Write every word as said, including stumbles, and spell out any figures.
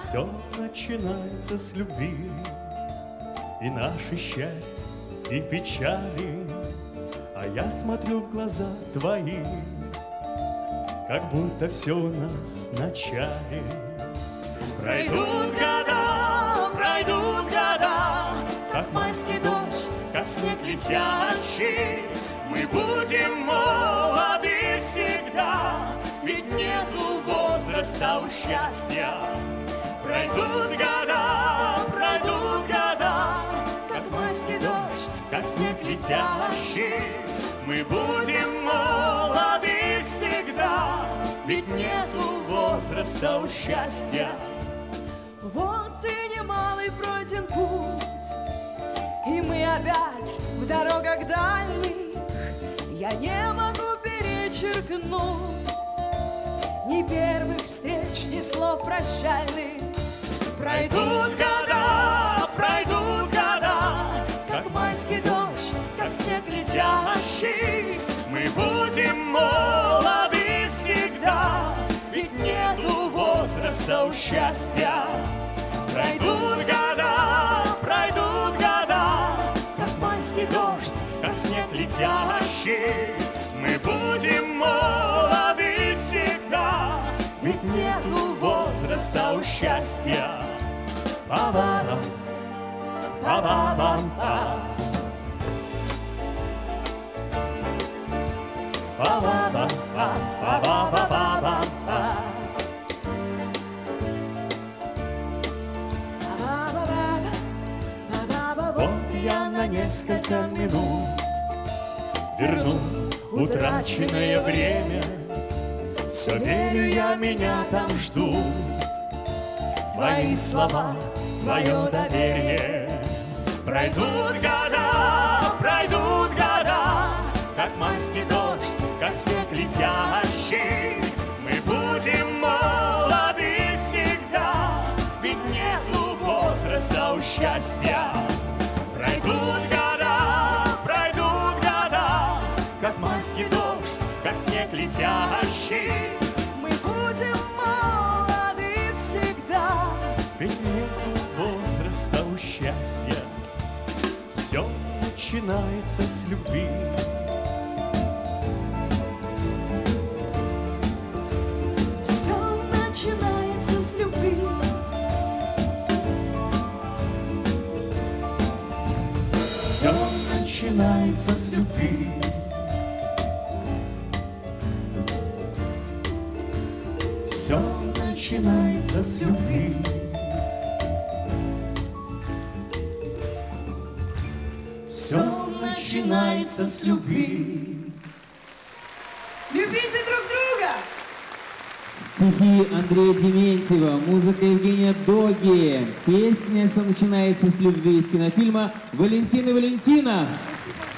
Все начинается с любви, и наши счастья, и печали. А я смотрю в глаза твои, как будто все у нас в начале. Пройдут года, пройдут года, как майский дождь, как снег летящий. Мы будем молоды всегда, ведь нету возраста у счастья. Пройдут года, пройдут года, как майский дождь, как снег летящий. Мы будем молоды всегда, ведь нету возраста у счастья. Вот и немалый пройден путь, и мы опять в дорогах дальних. Я не могу перечеркнуть ни первых встреч, ни слов прощальных. Пройдут года, пройдут года, как майский дождь, как снег летящий. Мы будем молоды всегда, ведь нету возраста у счастья. Пройдут года, пройдут года, как майский дождь, как снег летящий. Мы будем молоды всегда, ведь нету возраста у счастья. Ба-ба-бам, ба-ба-бам-ба, ба-ба-бам, ба-ба-ба-ба-ба-ба, ба-ба-ба-ба-ба-ба. Вот я на несколько минут верну утраченное время. Все верю я, меня там ждут твои слова, твое доверие. Пройдут года, пройдут года, как майский дождь, как снег летящий. Мы будем молоды всегда, ведь нету возраста у счастья. Пройдут года, пройдут года, как майский дождь, как снег летящий. Мы будем молоды всегда, ведь нету возраста у счастья. Все начинается с любви. Все начинается с любви. Все начинается с любви. Все начинается с любви. Все начинается с любви. Любите друг друга! Стихи Андрея Дементьева, музыка Евгения Доги, песня «Все начинается с любви» из кинофильма «Валентина, Валентина». Спасибо.